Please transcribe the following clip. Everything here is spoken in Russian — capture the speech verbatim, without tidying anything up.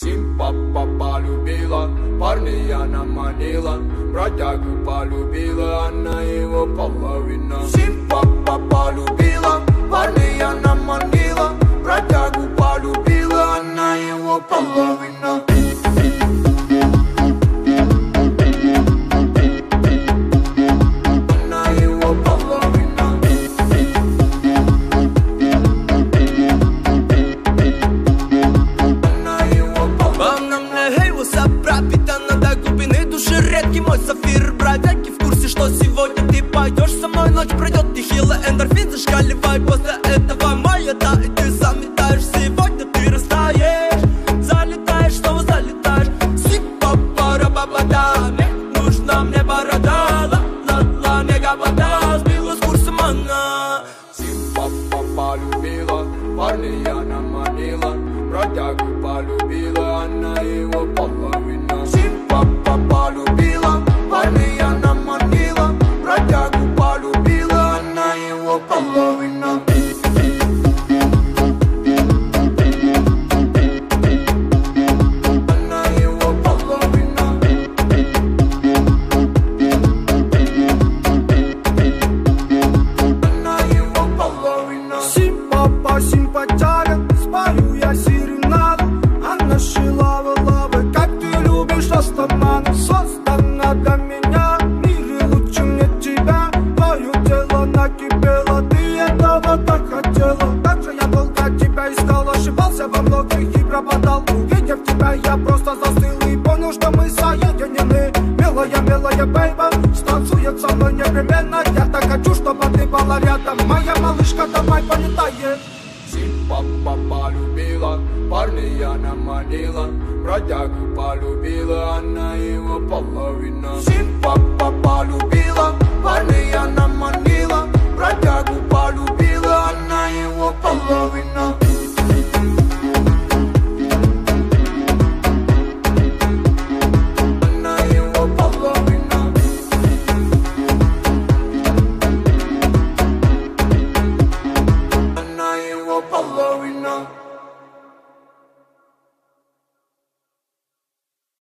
Симпа полюбила, парней она манила, бродягу полюбила, она его половина. Симпа полюбила, парней она манила, бродягу полюбила, она его половина. Пропитана до глубины души, редкий мой сапфир. Бродяги в курсе, что сегодня ты поешь со мной. Ночь пройдет нехило, эндорфин зашкаливай. После этого моя, да, и ты заметаешь. Сегодня ты растаешь, залетаешь, снова залетаешь. Сипа-пара-ба-ба-да, мне нужна мне борода. Ла-ла-ла, мега-вода, сбила с курсом она. Симпа полюбила, парней она манила, бродягу полюбила, она его половина. Симпа полюбила, парней она манила, бродягу полюбила, она его половина. Создана для меня, мир и лучше мне тебя. Твое тело накипело, ты этого так хотела. Так же я долго тебя искал, ошибался во многих и пропадал. Увидев тебя, я просто застыл и понял, что мы соединены. Милая, милая бейба, станцует со мной непременно. Я так хочу, чтобы ты была рядом, моя малышка, давай полетает. Симпа полюбила, парней она манила, бродягу полюбила, она его половина. Симпа полюбила, парней она